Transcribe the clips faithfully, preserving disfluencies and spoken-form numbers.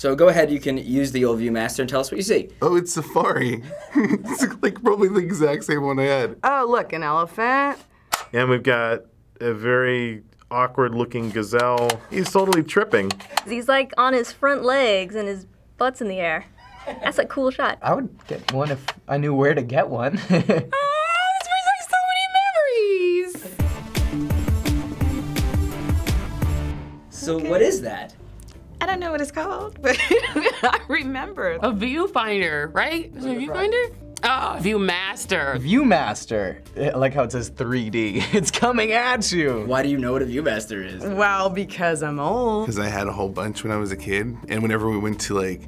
So go ahead, you can use the old View-Master and tell us what you see. Oh, it's Safari. It's like probably the exact same one I had. Oh, look, an elephant. And we've got a very awkward looking gazelle. He's totally tripping. He's like on his front legs and his butt's in the air. That's a cool shot. I would get one if I knew where to get one. Oh, this brings back so many memories! So okay. What is that? I don't know what it's called, but I remember. A viewfinder, right? Is it a viewfinder? Oh, View-Master. View-Master. I like how it says three D. It's coming at you. Why do you know what a View-Master is? Well, because I'm old. Because I had a whole bunch when I was a kid, and whenever we went to like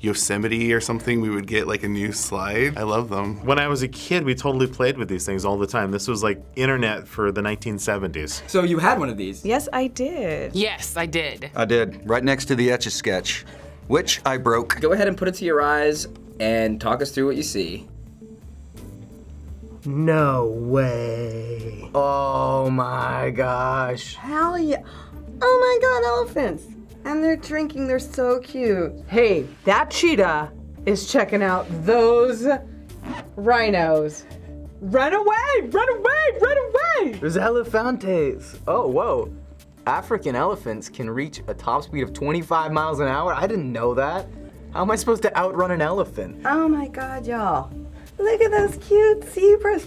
Yosemite or something, we would get like a new slide. I love them. When I was a kid, we totally played with these things all the time. This was like internet for the nineteen seventies. So you had one of these? Yes, I did. Yes, I did. I did, right next to the Etch-a-Sketch, which I broke. Go ahead and put it to your eyes and talk us through what you see. No way. Oh my gosh. Hell yeah. Oh my god, elephants. And they're drinking, they're so cute. Hey, that cheetah is checking out those rhinos. Run away, run away, run away! There's elephantes. Oh, whoa. African elephants can reach a top speed of twenty-five miles an hour. I didn't know that. How am I supposed to outrun an elephant? Oh my god, y'all. Look at those cute zebras.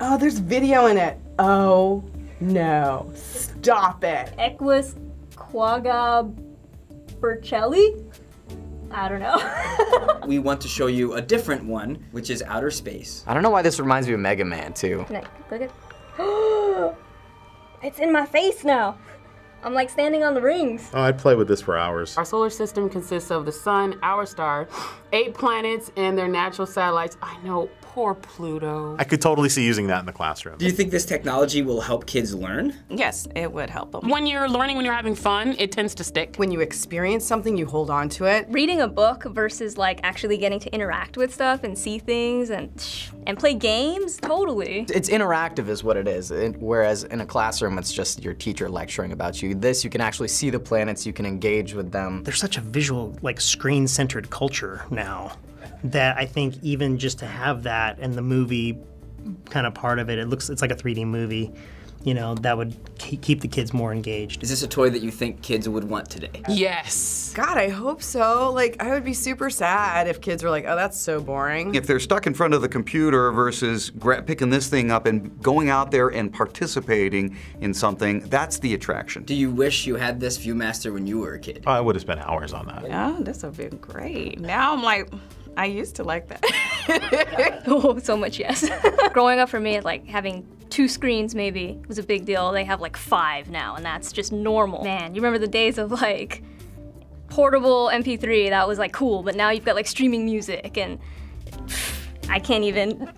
Oh, there's video in it. Oh, no. Stop it. Equus Quagga Burchelli? I don't know. We want to show you a different one, which is outer space. I don't know why this reminds me of Mega Man, too. Can I click it? It's in my face now. I'm like standing on the rings. Oh, I'd play with this for hours. Our solar system consists of the sun, our star, eight planets, and their natural satellites. I know, poor Pluto. I could totally see using that in the classroom. Do you think this technology will help kids learn? Yes, it would help them. When you're learning, when you're having fun, it tends to stick. When you experience something, you hold on to it. Reading a book versus like actually getting to interact with stuff and see things and and play games, totally. It's interactive is what it is, it, whereas in a classroom, it's just your teacher lecturing about you. This, you can actually see the planets, you can engage with them. There's such a visual, like, screen-centered culture now that I think even just to have that and the movie kind of part of it, it looks, it's like a three D movie, you know, that would keep the kids more engaged. Is this a toy that you think kids would want today? Yes. God, I hope so. Like, I would be super sad if kids were like, oh, that's so boring. If they're stuck in front of the computer versus picking this thing up and going out there and participating in something, that's the attraction. Do you wish you had this View-Master when you were a kid? I would have spent hours on that. Yeah, this would have been great. Now I'm like, I used to like that. Oh, so much yes. Growing up for me, like having two screens maybe was a big deal. They have like five now, and that's just normal. Man, you remember the days of like portable M P three, that was like cool, but now you've got like streaming music, and I can't even